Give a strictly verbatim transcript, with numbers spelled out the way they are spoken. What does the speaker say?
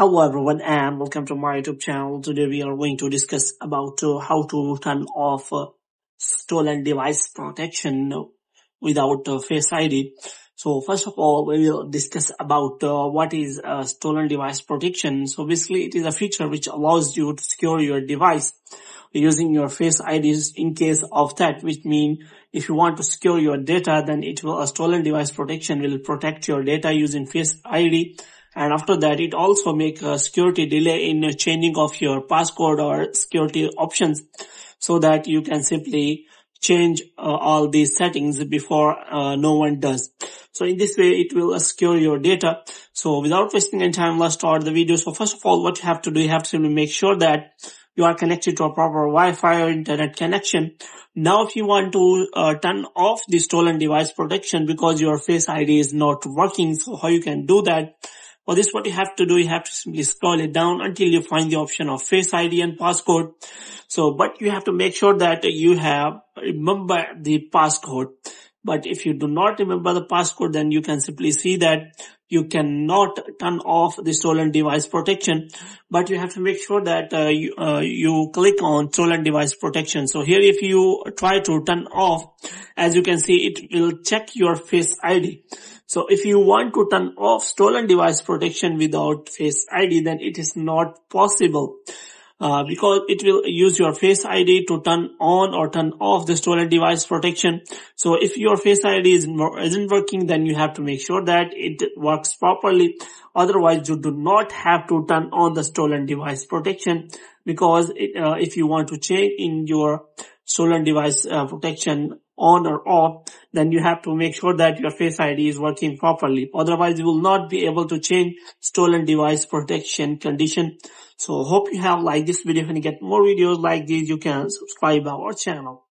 Hello everyone and welcome to my YouTube channel. Today we are going to discuss about uh, how to turn off uh, stolen device protection without uh, Face I D. So first of all, we will discuss about uh, what is uh, stolen device protection. So basically it is a feature which allows you to secure your device using your Face I Ds in case of that, which mean if you want to secure your data, then it will a stolen device protection will protect your data using Face I D. And after that, it also make a security delay in changing of your passcode or security options, so that you can simply change uh, all these settings before uh, no one does. So in this way, it will uh, secure your data. So without wasting any time, let's start the video. So first of all, what you have to do, you have to simply make sure that you are connected to a proper Wi-Fi or internet connection. Now, if you want to uh, turn off the stolen device protection because your Face I D is not working, so how you can do that? For this, what you have to do, you have to simply scroll it down until you find the option of Face I D and passcode. So, but you have to make sure that you have remember the passcode. But if you do not remember the passcode, then you can simply see that you cannot turn off the stolen device protection. But you have to make sure that uh, you, uh, you click on stolen device protection. So here, if you try to turn off, as you can see, it will check your Face I D. So if you want to turn off stolen device protection without Face I D, then it is not possible. Uh, because it will use your Face I D to turn on or turn off the stolen device protection. So if your Face I D is more, isn't working, then you have to make sure that it works properly. Otherwise, you do not have to turn on the stolen device protection, because it, uh, if you want to change in your stolen device uh, protection on or off, then you have to make sure that your Face I D is working properly. Otherwise, you will not be able to change stolen device protection condition. So hope you have liked this video. If you get more videos like this, you can subscribe our channel.